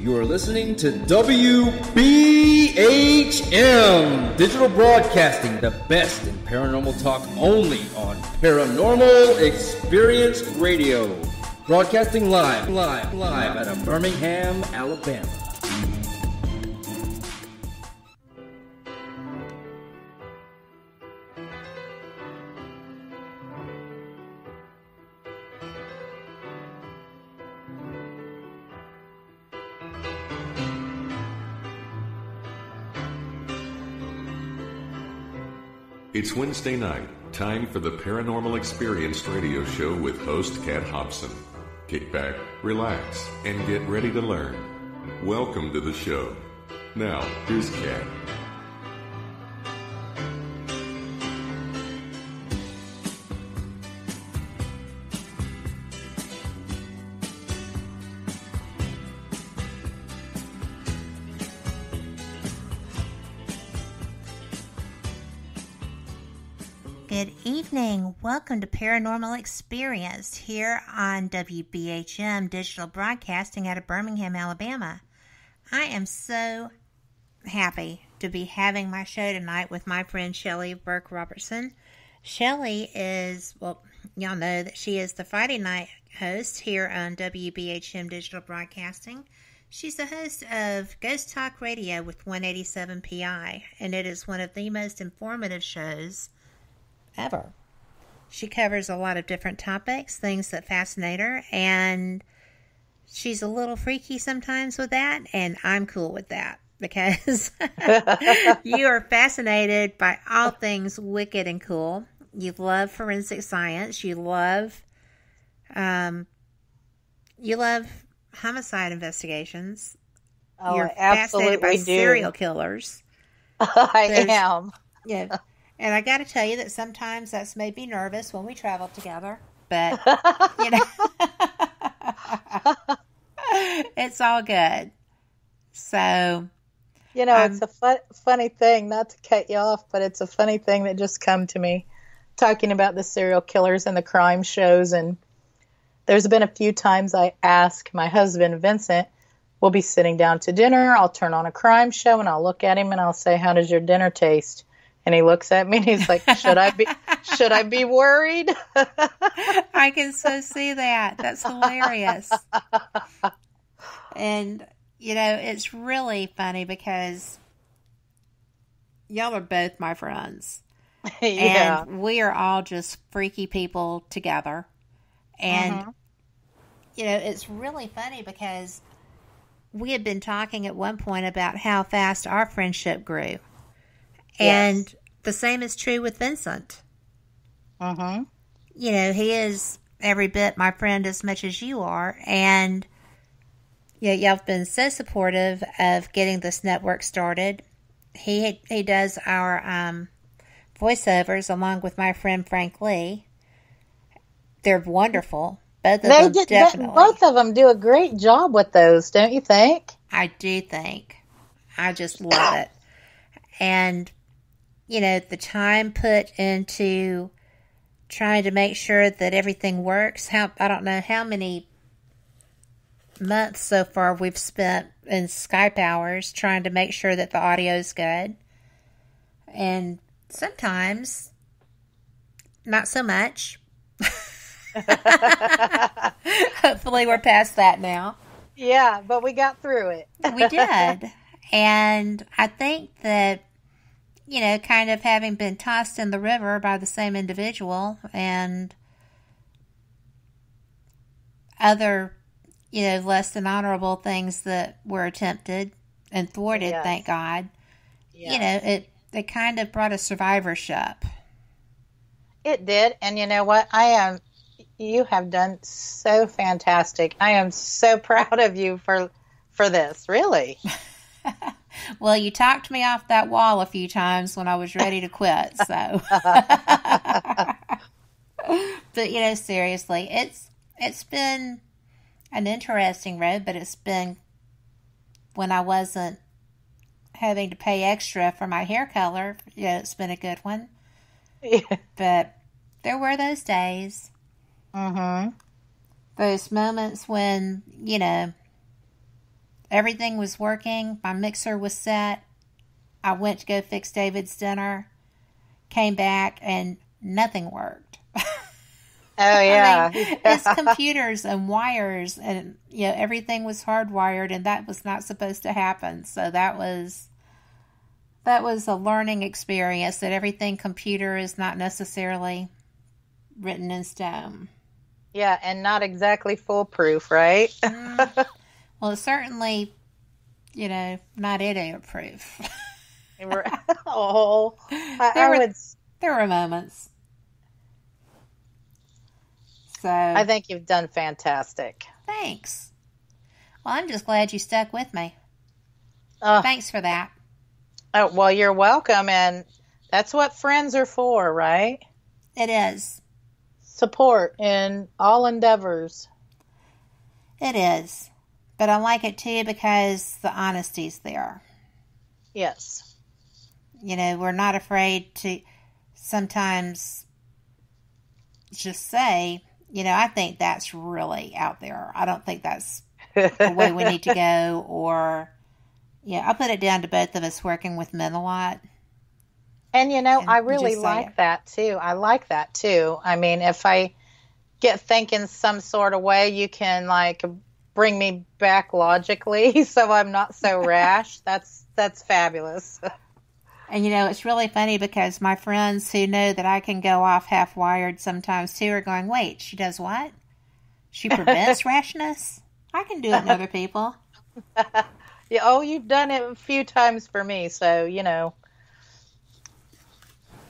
You are listening to WBHM Digital Broadcasting, the best in paranormal talk, only on Paranormal Experience Radio. Broadcasting live out of Birmingham, Alabama. It's Wednesday night, time for the Paranormal Experience Radio Show with host Kat Hobson. Kick back, relax, and get ready to learn. Welcome to the show. Now, here's Kat. Good evening. Welcome to Paranormal Experience here on WBHM Digital Broadcasting out of Birmingham, Alabama. I am so happy to be having my show tonight with my friend Shelly Burk Robertson. Shelly is, well, y'all know that she is the Friday night host here on WBHM Digital Broadcasting. She's the host of Ghost Talk Radio with 187PI, and it is one of the most informative shows ever. She covers a lot of different topics, things that fascinate her, and she's a little freaky sometimes with that, and I'm cool with that because you are fascinated by all things wicked and cool. You love forensic science. You love homicide investigations. Oh, you're fascinated by serial killers. I am. Yeah. And I got to tell you that sometimes that's made me nervous when we travel together, but, you know, it's all good. So, you know, it's a funny thing, not to cut you off, but it's a funny thing that just come to me talking about the serial killers and the crime shows. And there's been a few times I ask my husband, Vincent, we'll be sitting down to dinner. I'll turn on a crime show and I'll look at him and I'll say, "How does your dinner taste?" And he looks at me and he's like, should I be worried? I can so see that. That's hilarious. And, you know, it's really funny because y'all are both my friends. Yeah. And we are all just freaky people together. And, you know, it's really funny because we had been talking at one point about how fast our friendship grew. And yes, the same is true with Vincent. You know, he is every bit my friend as much as you are. And yeah, you know, y'all have been so supportive of getting this network started. He does our voiceovers along with my friend Frank Lee. They're wonderful. Both of them do a great job with those, don't you think? I do think. I just love it. And, you know, the time put into trying to make sure that everything works. I don't know how many months so far we've spent in Skype hours trying to make sure that the audio is good. And sometimes, not so much. Hopefully we're past that now. Yeah, but we got through it. We did. And I think that, you know, kind of having been tossed in the river by the same individual and other, you know, less than honorable things that were attempted and thwarted, yes, thank God, yes, you know, it kind of brought a survivorship. It did. And you know what? You have done so fantastic. I am so proud of you for this, really. Well, you talked me off that wall a few times when I was ready to quit, so. But, you know, seriously, it's been an interesting road, but it's been when I wasn't having to pay extra for my hair color, you know, it's been a good one. Yeah. But there were those days. Those moments when, you know, Everything was working. My mixer was set. I went to go fix David's dinner, came back, and nothing worked. Oh, yeah. I mean, it's computers and wires, and you know, everything was hardwired, and that was not supposed to happen. So that was a learning experience, that everything computer is not necessarily written in stone. Yeah, and not exactly foolproof, right? Well, it's certainly, you know, not idiot-proof. Oh, there were moments. So I think you've done fantastic. Thanks. Well, I'm just glad you stuck with me. Thanks for that. Oh, well, you're welcome, and that's what friends are for, right? It is. Support in all endeavors. It is. But I like it, too, because the honesty's there. Yes. You know, we're not afraid to sometimes just say, you know, I think that's really out there. I don't think that's the way we need to go. Or, yeah, I put it down to both of us working with men a lot. And, you know, I really like that, too. I like that, too. I mean, if I get thinking some sort of way, you can, like, bring me back logically, so I'm not so rash. That's fabulous. And you know, it's really funny because my friends who know that I can go off half wired sometimes too are going, wait, she does what? She prevents rashness? I can do it in other people. Yeah, oh, you've done it a few times for me, so you know,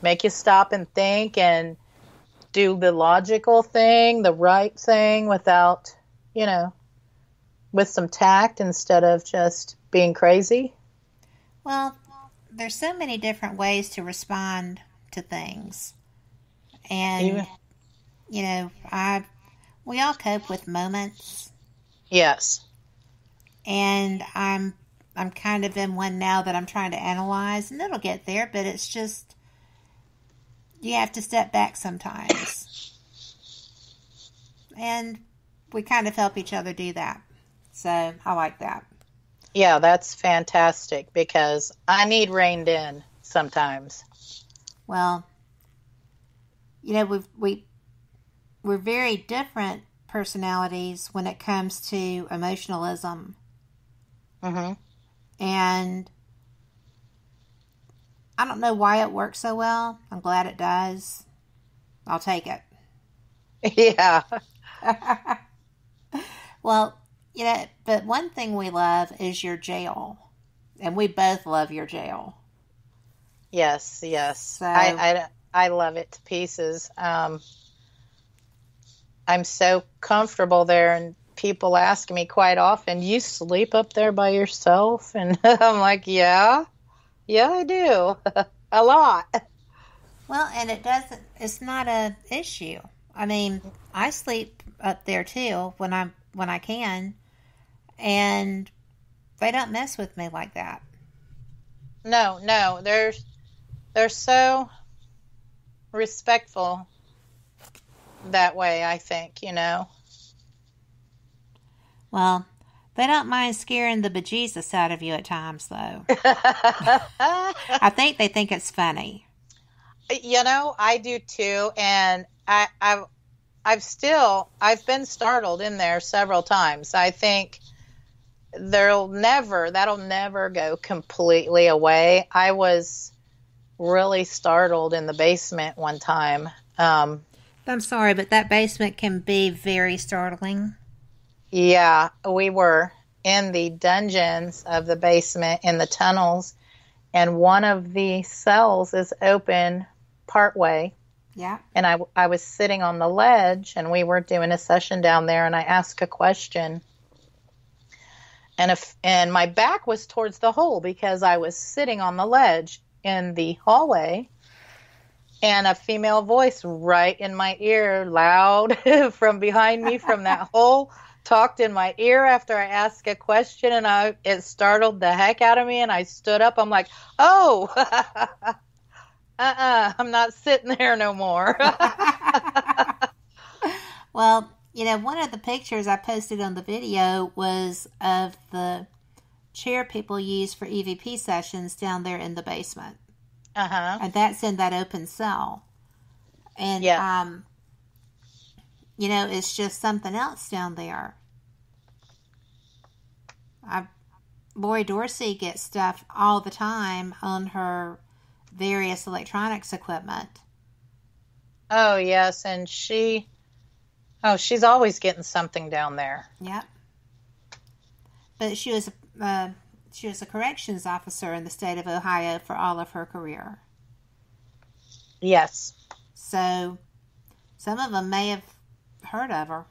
make you stop and think and do the logical thing, the right thing, without, you know, with some tact instead of just being crazy? Well, there's so many different ways to respond to things. And, you know, we all cope with moments. Yes. And I'm kind of in one now that I'm trying to analyze, and it'll get there, but it's just, you have to step back sometimes. And we kind of help each other do that. So I like that. Yeah, that's fantastic because I need reined in sometimes. Well, you know, we're very different personalities when it comes to emotionalism. Mm-hmm. And I don't know why it works so well. I'm glad it does. I'll take it. Yeah. Well, you know, but one thing we love is your jail. And we both love your jail. Yes, yes. So, I love it to pieces. I'm so comfortable there, and people ask me quite often, you sleep up there by yourself? And I'm like, yeah, I do. A lot. Well, and it's not an issue. I mean, I sleep up there too when I can. And they don't mess with me like that. No. They're so respectful that way, I think, you know. Well, they don't mind scaring the bejesus out of you at times, though. I think they think it's funny. You know, I do too, and I've been startled in there several times. I think that'll never go completely away. I was really startled in the basement one time. I'm sorry, but that basement can be very startling. Yeah, we were in the dungeons of the basement in the tunnels, and one of the cells is open partway. Yeah. And I was sitting on the ledge, and we were doing a session down there, and I asked a question. And my back was towards the hole because I was sitting on the ledge in the hallway, and a female voice right in my ear, loud from behind me from that hole, talked in my ear after I asked a question, and it startled the heck out of me, and I stood up. I'm like, oh, I'm not sitting there no more. Well, you know, one of the pictures I posted on the video was of the chair people use for EVP sessions down there in the basement. Uh-huh. And that's in that open cell. And, yeah. You know, it's just something else down there. Lori Dorsey gets stuff all the time on her various electronics equipment. Oh, yes. And she's always getting something down there. Yep. But she was a corrections officer in the state of Ohio for all of her career. Yes. So some of them may have heard of her.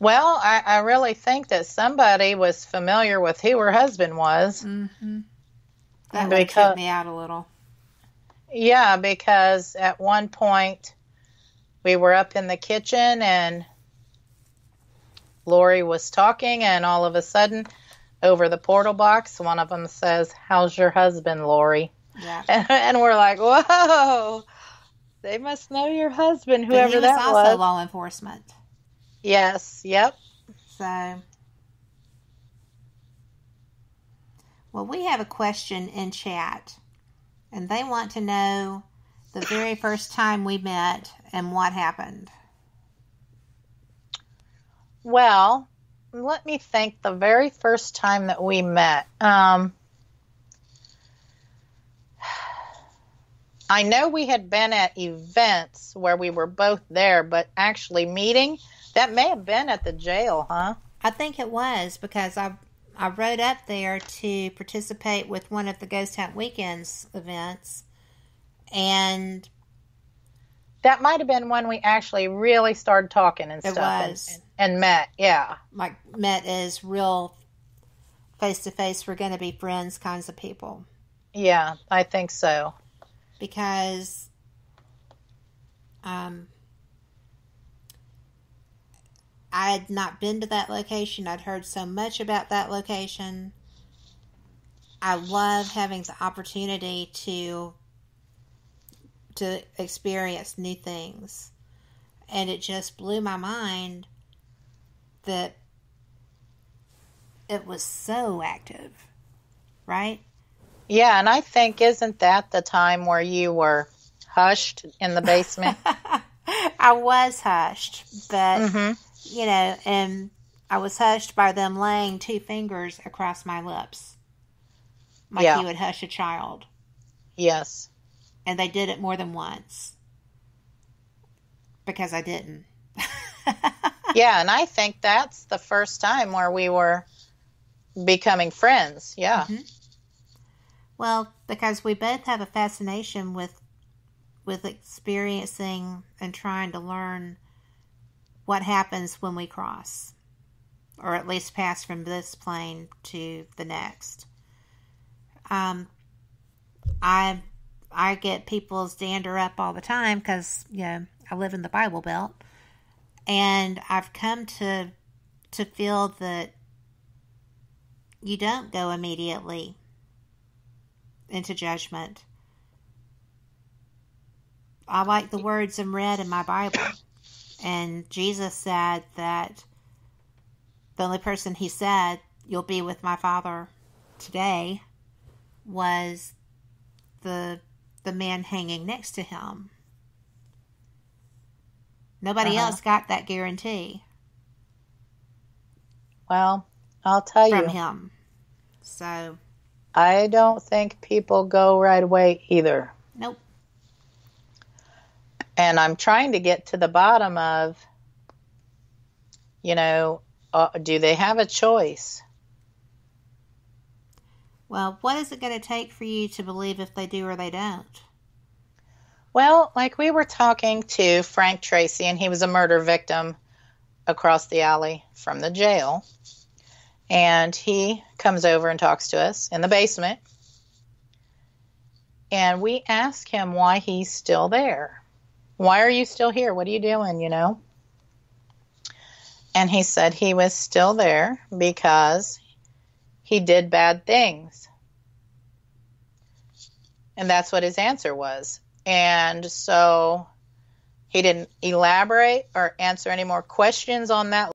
Well, I really think that somebody was familiar with who her husband was. Mm-hmm. That would cut me out a little. Yeah, because at one point we were up in the kitchen and Lori was talking, and all of a sudden over the portal box, one of them says, "How's your husband, Lori?" Yeah. And we're like, whoa, they must know your husband, whoever that was. He was also law enforcement. Yes, yep. So, well, we have a question in chat, and they want to know the very first time we met and what happened. Well, let me think. The very first time that we met, I know we had been at events where we were both there, but actually meeting, that may have been at the jail, huh? I think it was, because I rode up there to participate with one of the Ghost Hunt Weekends events, and that might have been when we actually really started talking and stuff. It was. And met, yeah. Like, met is real face-to-face, we're going to be friends kinds of people. Yeah, I think so. Because I had not been to that location. I'd heard so much about that location. I love having the opportunity to experience new things. And it just blew my mind that it was so active, right? Yeah, and I think, isn't that the time where you were hushed in the basement? I was hushed, but, mm-hmm. You know, and I was hushed by them laying two fingers across my lips. Like yeah. You would hush a child. Yes. And they did it more than once. Because I didn't. Yeah, and I think that's the first time where we were becoming friends. Yeah. Mm-hmm. Well, because we both have a fascination with experiencing and trying to learn what happens when we cross, or at least pass from this plane to the next. I get people's dander up all the time because, you know, I live in the Bible Belt. And I've come to feel that you don't go immediately into judgment. I like the words in red in my Bible. And Jesus said that the only person he said, "You'll be with my Father today," was the man hanging next to him. Nobody else got that guarantee. Well, I'll tell you. From him. So. I don't think people go right away either. Nope. And I'm trying to get to the bottom of, you know, do they have a choice? Well, what is it going to take for you to believe if they do or they don't? Well, like we were talking to Frank Tracy, and he was a murder victim across the alley from the jail. And he comes over and talks to us in the basement. And we ask him why he's still there. Why are you still here? What are you doing, you know? And he said he was still there because he did bad things. And that's what his answer was. And so he didn't elaborate or answer any more questions on that